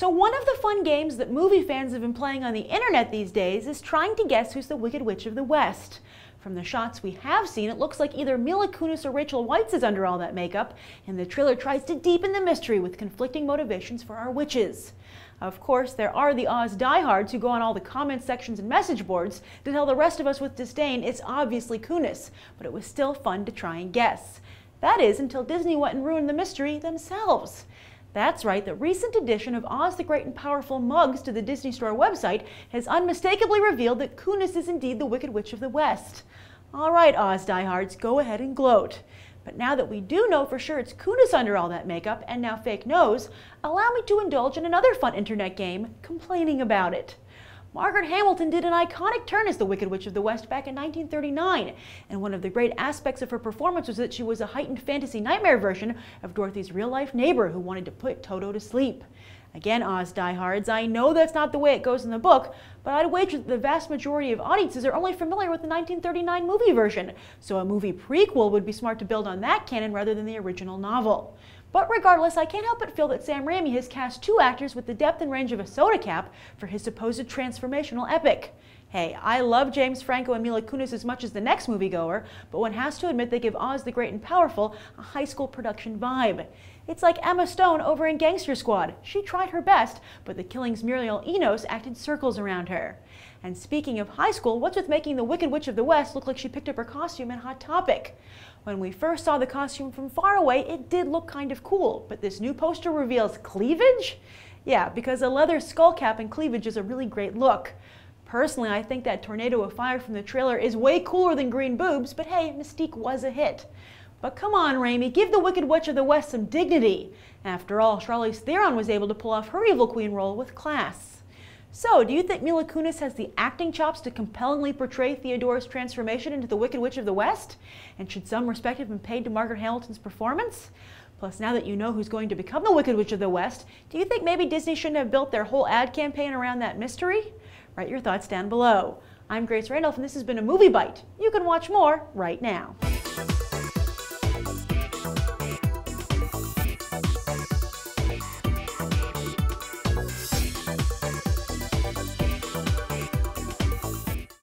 So one of the fun games that movie fans have been playing on the internet these days is trying to guess who's the Wicked Witch of the West. From the shots we have seen, it looks like either Mila Kunis or Rachel Weisz is under all that makeup, and the trailer tries to deepen the mystery with conflicting motivations for our witches. Of course, there are the Oz diehards who go on all the comment sections and message boards to tell the rest of us with disdain it's obviously Kunis, but it was still fun to try and guess. That is, until Disney went and ruined the mystery themselves. That's right, the recent edition of Oz the Great and Powerful mugs to the Disney Store website has unmistakably revealed that Kunis is indeed the Wicked Witch of the West. All right, Oz diehards, go ahead and gloat. But now that we do know for sure it's Kunis under all that makeup and now fake nose, allow me to indulge in another fun internet game, complaining about it. Margaret Hamilton did an iconic turn as the Wicked Witch of the West back in 1939, and one of the great aspects of her performance was that she was a heightened fantasy nightmare version of Dorothy's real-life neighbor who wanted to put Toto to sleep. Again, Oz diehards, I know that's not the way it goes in the book, but I'd wager that the vast majority of audiences are only familiar with the 1939 movie version, so a movie prequel would be smart to build on that canon rather than the original novel. But regardless, I can't help but feel that Sam Raimi has cast two actors with the depth and range of a soda cap for his supposed transformational epic. Hey, I love James Franco and Mila Kunis as much as the next moviegoer, but one has to admit they give Oz the Great and Powerful a high school production vibe. It's like Emma Stone over in Gangster Squad. She tried her best, but the Killing's Muriel Enos acted circles around her. And speaking of high school, what's with making the Wicked Witch of the West look like she picked up her costume in Hot Topic? When we first saw the costume from far away, it did look kind of cool, but this new poster reveals cleavage? Yeah, because a leather skull cap and cleavage is a really great look. Personally, I think that Tornado of Fire from the trailer is way cooler than Green Boobs, but hey, Mystique was a hit. But come on, Raimi, give the Wicked Witch of the West some dignity. After all, Charlize Theron was able to pull off her Evil Queen role with class. So, do you think Mila Kunis has the acting chops to compellingly portray Theodora's transformation into the Wicked Witch of the West? And should some respect have been paid to Margaret Hamilton's performance? Plus, now that you know who's going to become the Wicked Witch of the West, do you think maybe Disney shouldn't have built their whole ad campaign around that mystery? Write your thoughts down below. I'm Grace Randolph, and this has been a Movie Bite. You can watch more right now.